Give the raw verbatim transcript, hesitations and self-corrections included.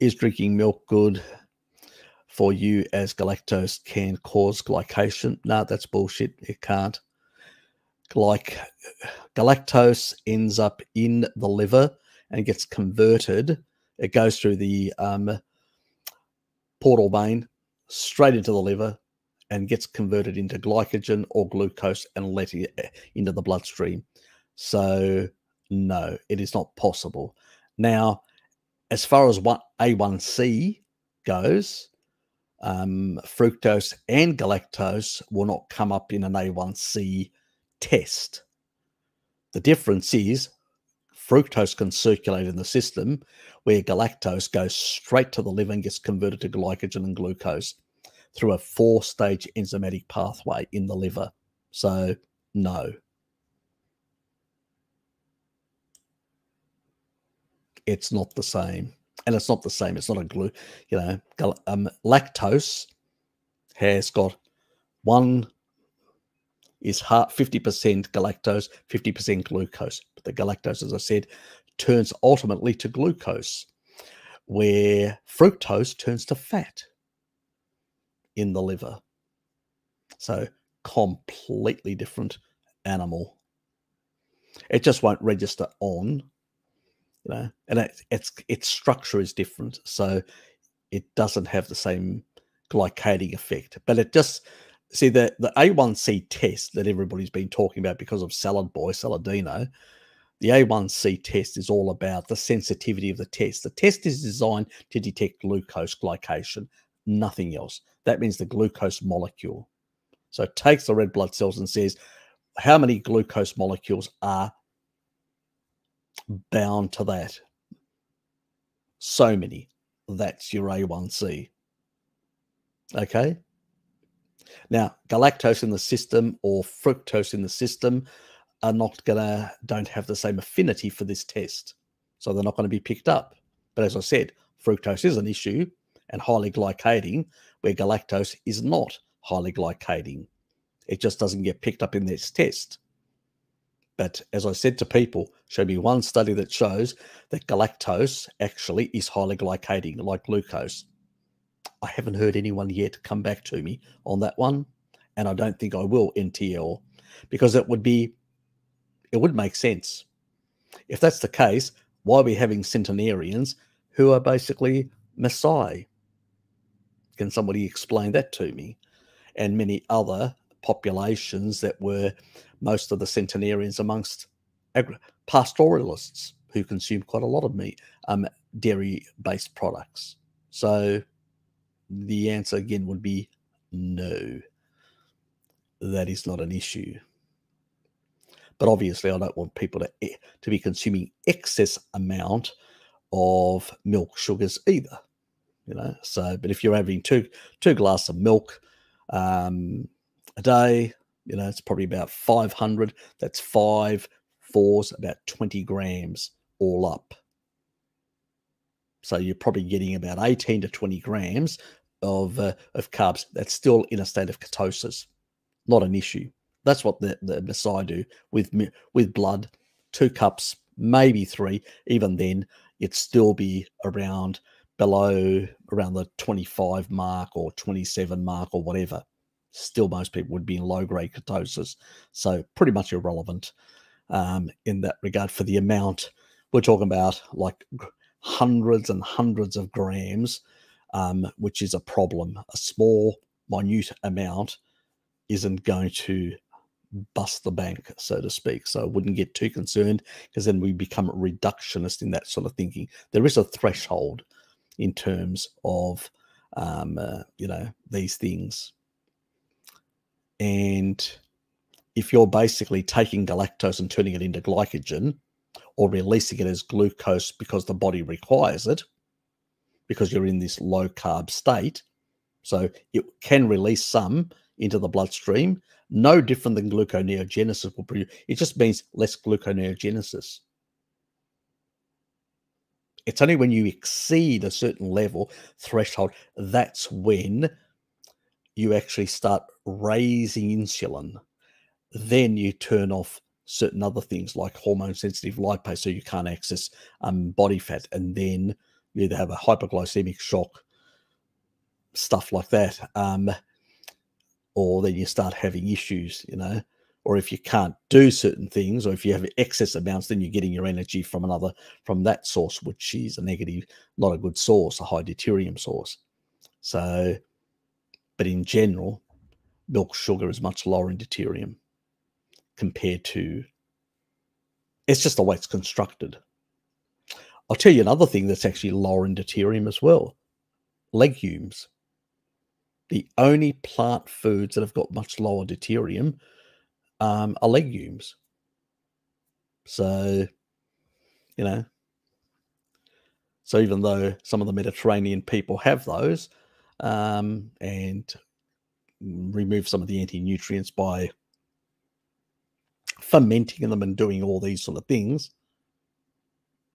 Is drinking milk good for you as galactose can cause glycation? No, that's bullshit. It can't. Like, galactose ends up in the liver and gets converted. It goes through the um, portal vein straight into the liver and gets converted into glycogen or glucose and let it into the bloodstream. So no, it is not possible. Now, as far as what A one C goes, um, fructose and galactose will not come up in an A one C test. The difference is fructose can circulate in the system, where galactose goes straight to the liver and gets converted to glycogen and glucose through a four-stage enzymatic pathway in the liver. So, no. It's not the same. And it's not the same. It's not a glue. You know, um, lactose has got one is fifty percent galactose, fifty percent glucose. But the galactose, as I said, turns ultimately to glucose, where fructose turns to fat in the liver. So completely different animal. It just won't register on, you know, and it, it's its structure is different, so it doesn't have the same glycating effect. But it just, see, the, the A one C test that everybody's been talking about because of Salad Boy, Saladino, the A one C test is all about the sensitivity of the test. The test is designed to detect glucose glycation, nothing else. That means the glucose molecule. So it takes the red blood cells and says, how many glucose molecules are bound to that? So many. That's your A one C. Okay? Now, galactose in the system or fructose in the system are not gonna, don't have the same affinity for this test. So they're not going to be picked up. But as I said, fructose is an issue and highly glycating, where galactose is not highly glycating. It just doesn't get picked up in this test. But as I said to people, show me one study that shows that galactose actually is highly glycating, like glucose. I haven't heard anyone yet come back to me on that one, and I don't think I will, N T L, because it would be, it would make sense. If that's the case, why are we having centenarians who are basically Maasai? Can somebody explain that to me? And many other populations that were most of the centenarians amongst pastoralists who consume quite a lot of meat, um, dairy-based products. So the answer again would be no. That is not an issue. But obviously I don't want people to, to be consuming excess amount of milk sugars either. You know, so, but if you're having two two glasses of milk um, a day, you know, it's probably about five hundred. That's five fours, about twenty grams all up. So you're probably getting about eighteen to twenty grams of uh, of carbs. That's still in a state of ketosis. Not an issue. That's what the, the Maasai do with, with blood. Two cups, maybe three. Even then, it'd still be around below, around the twenty-five mark or twenty-seven mark or whatever. Still, most people would be in low-grade ketosis. So pretty much irrelevant um, in that regard for the amount. We're talking about like hundreds and hundreds of grams, um, which is a problem. A small, minute amount isn't going to bust the bank, so to speak. So I wouldn't get too concerned, because then we become reductionist in that sort of thinking. There is a threshold in terms of, um, uh, you know, these things. And if you're basically taking galactose and turning it into glycogen, or releasing it as glucose because the body requires it, because you're in this low-carb state, so it can release some into the bloodstream, no different than gluconeogenesis will produce. It just means less gluconeogenesis. It's only when you exceed a certain level threshold, that's when you actually start raising insulin. Then you turn off certain other things like hormone-sensitive lipase, so you can't access um, body fat, and then you either have a hypoglycemic shock, stuff like that, um, or then you start having issues, you know, or if you can't do certain things, or if you have excess amounts, then you're getting your energy from another, from that source, which is a negative, not a good source, a high deuterium source. So, but in general, milk sugar is much lower in deuterium compared to, it's just the way it's constructed. I'll tell you another thing that's actually lower in deuterium as well, legumes. The only plant foods that have got much lower deuterium Um, are legumes. So, you know, so even though some of the Mediterranean people have those um, and remove some of the anti-nutrients by fermenting them and doing all these sort of things,